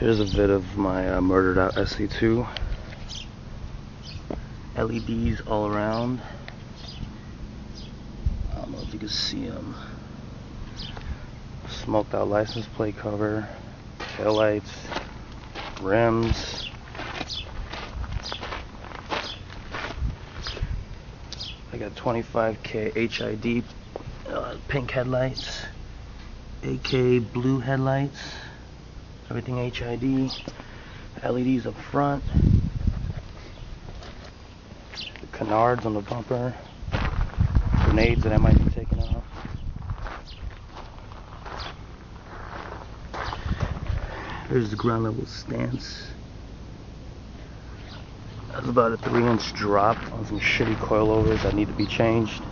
Here's a bit of my murdered out SC2. LEDs all around. I don't know if you can see them. Smoked out license plate cover, taillights, rims. I got 25K HID pink headlights, 8K blue headlights. Everything HID, LEDs up front, the canards on the bumper, grenades that I might be taking off. There's the ground level stance. That's about a 3-inch drop on some shitty coilovers that need to be changed.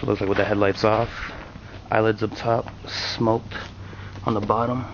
So it looks like with the headlights off, eyelids up top, smoked on the bottom.